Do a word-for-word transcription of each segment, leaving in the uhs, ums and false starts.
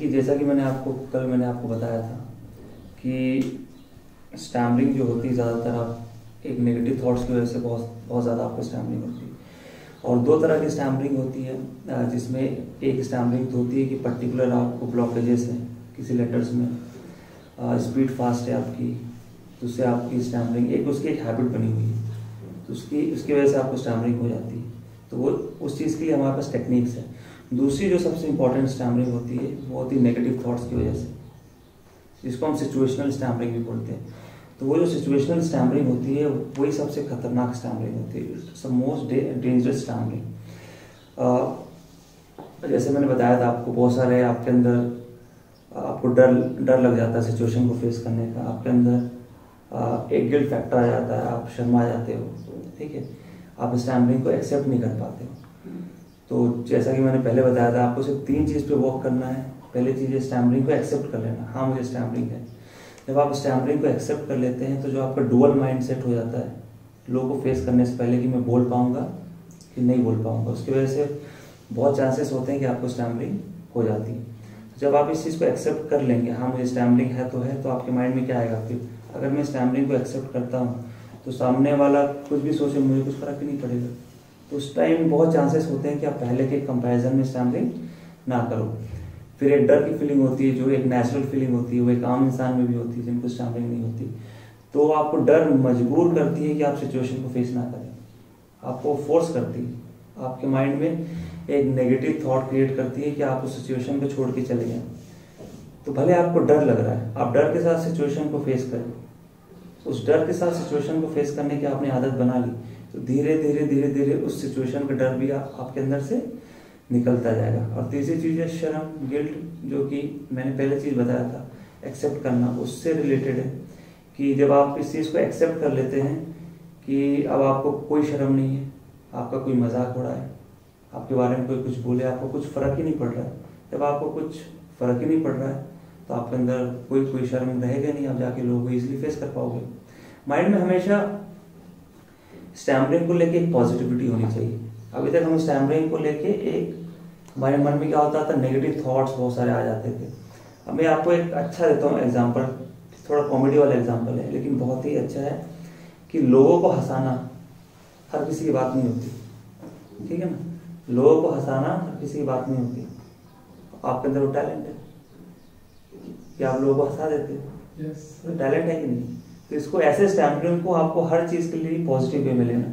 कि जैसा कि मैंने आपको कल मैंने आपको बताया था कि स्टैमरिंग जो होती है ज़्यादातर आप एक नेगेटिव थॉट्स की वजह से बहुत बहुत ज़्यादा आपको स्टैमरिंग होती है। और दो तरह की स्टैमरिंग होती है, जिसमें एक स्टैमरिंग होती है कि पर्टिकुलर आपको ब्लॉकेजेस हैं किसी लेटर्स में, स्पीड फास्ट है आपकी, तो उससे आपकी स्टैमरिंग एक उसकी एक हैबिट बनी हुई है, तो उसकी उसकी वजह से आपको स्टैमरिंग हो जाती है। तो वो उस चीज़ के लिए हमारे पास टेक्निक्स है। दूसरी जो सबसे इम्पॉर्टेंट स्टैमरिंग होती है वो होती है नेगेटिव थॉट्स की वजह से, जिसको हम सिचुएशनल स्टैमरिंग भी बोलते हैं। तो वो जो सिचुएशनल स्टैमरिंग होती है वही सबसे खतरनाक स्टैमरिंग होती है, सब मोस्ट डेंजरस स्टैमरिंग। जैसे मैंने बताया था आपको, बहुत सारे आपके अंदर आपको डर डर लग जाता है सिचुएशन को फेस करने का, आपके अंदर एक गिल्ट फैक्टर आ जाता है, आप शर्मा जाते हो, ठीक है, आप स्टैमरिंग को एक्सेप्ट नहीं कर पाते हो। तो जैसा कि मैंने पहले बताया था, आपको सिर्फ तीन चीज़ पे वॉक करना है। पहली चीज़ है स्टैमरिंग को एक्सेप्ट कर लेना, हाँ मुझे स्टैमरिंग है। जब आप स्टैमरिंग को एक्सेप्ट कर लेते हैं तो जो आपका डुअल माइंड सेट हो जाता है लोगों को फेस करने से पहले कि मैं बोल पाऊँगा कि नहीं बोल पाऊँगा, उसकी वजह से बहुत चांसेस होते हैं कि आपको स्टैमरिंग हो जाती है। तो जब आप इस चीज़ को एक्सेप्ट कर लेंगे, हाँ मुझे स्टैमरिंग है तो है, तो आपके माइंड में क्या आएगा फिर, अगर मैं स्टैमरिंग को एक्सेप्ट करता हूँ तो सामने वाला कुछ भी सोचे मुझे कुछ फर्क ही नहीं पड़ेगा। तो उस टाइम बहुत चांसेस होते हैं कि आप पहले के कंपैरिजन में स्टैमरिंग ना करो। फिर एक डर की फीलिंग होती है जो एक नेचुरल फीलिंग होती है, वो एक आम इंसान में भी होती है जिनको स्टैमरिंग नहीं होती। तो आपको डर मजबूर करती है कि आप सिचुएशन को फेस ना करें, आपको फोर्स करती है, आपके माइंड में एक नेगेटिव थॉट क्रिएट करती है कि आप उस सिचुएशन को छोड़ के चले जाएँ। तो भले आपको डर लग रहा है, आप डर के साथ सिचुएशन को फेस करें। उस डर के साथ सिचुएशन को फेस करने की आपने आदत बना ली तो धीरे धीरे धीरे धीरे उस सिचुएशन का डर भी आ, आपके अंदर से निकलता जाएगा। और तीसरी चीज़ है शर्म, गिल्ट, जो कि मैंने पहले चीज़ बताया था एक्सेप्ट करना, उससे रिलेटेड है कि जब आप इस चीज़ को एक्सेप्ट कर लेते हैं कि अब आपको कोई शर्म नहीं है, आपका कोई मजाक हो रहा है, आपके बारे में कोई कुछ बोले आपको कुछ फ़र्क ही नहीं पड़ रहा है। जब आपको कुछ फ़र्क ही नहीं पड़ रहा है तो आपके अंदर कोई कोई शर्म रहेगा नहीं, आप जाके लोगों को ईजिली फेस कर पाओगे। माइंड में हमेशा स्टैमरिंग को लेके एक पॉजिटिविटी होनी चाहिए। अभी तक हम स्टैमरिंग को लेके एक हमारे मन में क्या होता था, नेगेटिव थॉट्स बहुत सारे आ जाते थे। अब मैं आपको एक अच्छा देता हूँ एग्जाम्पल, थोड़ा कॉमेडी वाला एग्जाम्पल है लेकिन बहुत ही अच्छा है कि लोगों को हंसाना हर किसी की बात नहीं होती, ठीक है ना। लोगों को हंसाना हर किसी की बात नहीं होती, आपके अंदर वो टैलेंट है कि आप लोगों को हंसा देते हो, yes। तो टैलेंट है कि नहीं, तो इसको ऐसे स्टैमरिंग को आपको हर चीज़ के लिए पॉजिटिव वे में लेना।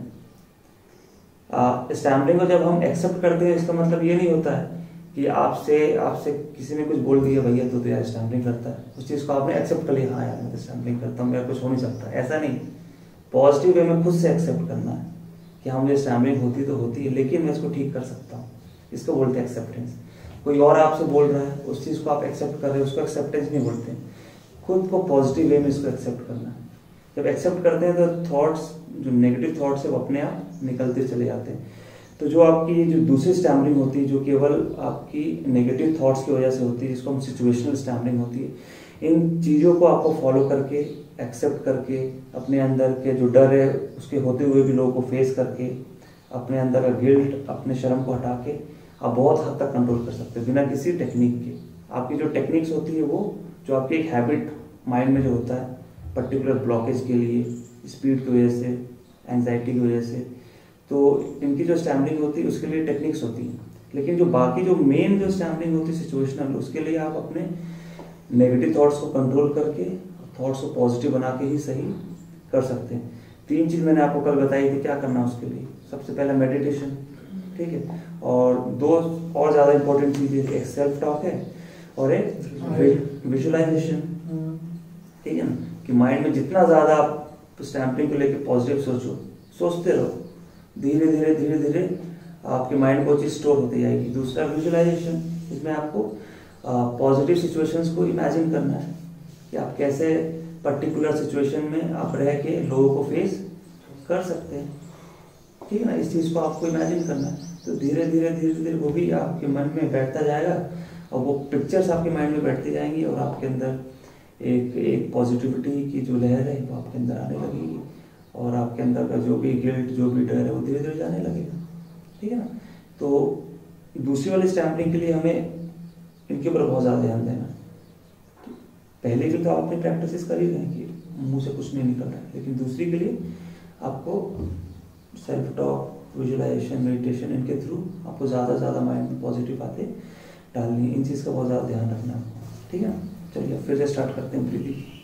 स्टैमरिंग को जब हम एक्सेप्ट करते हैं इसका मतलब ये नहीं होता है कि आपसे आपसे किसी ने कुछ बोल दिया भैया तो, तो यार स्टैमरिंग करता है, उस चीज़ को आपने एक्सेप्ट कर लिया, हाँ यार मैं तो स्टैमरिंग करता हूँ, मेरा कुछ हो नहीं सकता, ऐसा नहीं। पॉजिटिव वे में खुद से एक्सेप्ट करना है कि हाँ मुझे स्टैमरिंग होती तो होती है लेकिन मैं इसको ठीक कर सकता हूँ, इसको बोलते हैं एक्सेप्टेंस। कोई और आपसे बोल रहा है उस चीज़ को आप एक्सेप्ट कर रहे हो, उसको एक्सेप्टेंस नहीं बोलते हैं। खुद को पॉजिटिव वे में इसको एक्सेप्ट करना है। जब एक्सेप्ट करते हैं तो थॉट्स जो नेगेटिव थॉट्स है वो अपने आप निकलते चले जाते हैं। तो जो आपकी जो दूसरी स्टैमरिंग होती है जो केवल आपकी नेगेटिव थॉट्स की वजह से होती है, जिसको हम सिचुएशनल स्टैमरिंग होती है, इन चीज़ों को आपको फॉलो करके एक्सेप्ट करके अपने अंदर के जो डर है उसके होते हुए भी लोगों को फेस करके अपने अंदर का गिल्ट अपने शर्म को हटा के आप बहुत हद तक कंट्रोल कर सकते हो बिना किसी टेक्निक के। आपकी जो टेक्निक्स होती है वो जो आपकी एक हैबिट माइंड में जो होता है पर्टिकुलर ब्लॉकेज के लिए, स्पीड की वजह से, एंजाइटी की वजह से, तो इनकी जो स्टैमरिंग होती है उसके लिए टेक्निक्स होती हैं। लेकिन जो बाकी जो मेन जो स्टैमरिंग होती है सिचुएशनल, उसके लिए आप अपने नेगेटिव थॉट्स को कंट्रोल करके थॉट्स को पॉजिटिव बना के ही सही कर सकते हैं। तीन चीज़ मैंने आपको कल बताई थी क्या करना उसके लिए। सबसे पहला मेडिटेशन, ठीक है, और दो और ज़्यादा इम्पोर्टेंट चीज़ें, एक सेल्फ टॉक है और एक विजुलाइजेशन, ठीक है ना, कि माइंड में जितना ज़्यादा आप स्टैमरिंग को लेके पॉजिटिव सोचो, सोचते रहो, धीरे धीरे धीरे धीरे आपके माइंड को चीज़ स्टोर होती जाएगी। दूसरा विजुलाइजेशन, इसमें आपको पॉजिटिव सिचुएशंस को इमेजिन करना है कि आप कैसे पर्टिकुलर सिचुएशन में आप रह के लोगों को फेस कर सकते हैं, ठीक है ना, इस चीज़ को आपको इमेजिन करना है। तो धीरे धीरे धीरे धीरे वो भी आपके मन में बैठता जाएगा और वो पिक्चर्स आपके माइंड में बैठती जाएंगी और आपके अंदर एक एक पॉजिटिविटी की जो लहर है वो आपके अंदर आने लगेगी और आपके अंदर का जो भी गिल्ट जो भी डर है वो धीरे धीरे जाने लगेगा, ठीक है ना। तो दूसरी वाली स्टैमरिंग के लिए हमें इनके ऊपर बहुत ज़्यादा ध्यान देना। तो पहले के लिए तो आपने प्रैक्टिस कर ही रहे हैं कि मुँह से कुछ नहीं निकल रहा है, लेकिन दूसरी के लिए आपको सेल्फ टॉक, विजुलाइजेशन, मेडिटेशन, इनके थ्रू आपको ज़्यादा से ज़्यादा माइंड में पॉजिटिव बातें डालनी, इन चीज़ का बहुत ज़्यादा ध्यान रखना। ठीक है, चलिए फिर से स्टार्ट करते हैं ब्रीदिंग।